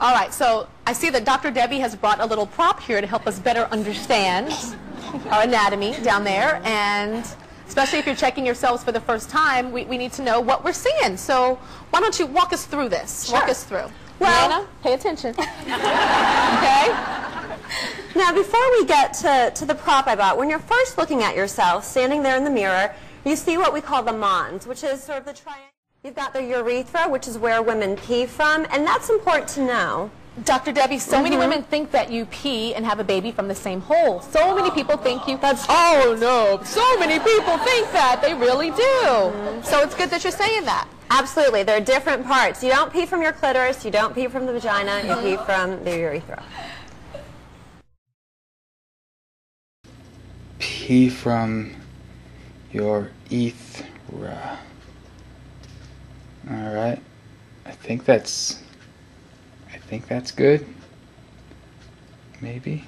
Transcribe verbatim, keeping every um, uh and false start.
All right, so I see that Doctor Debbie has brought a little prop here to help us better understand our anatomy down there, and especially if you're checking yourselves for the first time, we, we need to know what we're seeing. So why don't you walk us through this? Sure. Walk us through. Well, Diana, pay attention. Okay? Now, before we get to, to the prop I bought, when you're first looking at yourself, standing there in the mirror, you see what we call the mons, which is sort of the triangle. You've got the urethra, which is where women pee from, and that's important to know. Doctor Debbie, so mm-hmm. many women think that you pee and have a baby from the same hole. So many people think you... That's, oh, no. So many people think that. They really do. Mm-hmm. So it's good that you're saying that. Absolutely. There are different parts. You don't pee from your clitoris. You don't pee from the vagina. You pee from the urethra. Pee from your urethra. All right. I think that's... I think that's good. Maybe.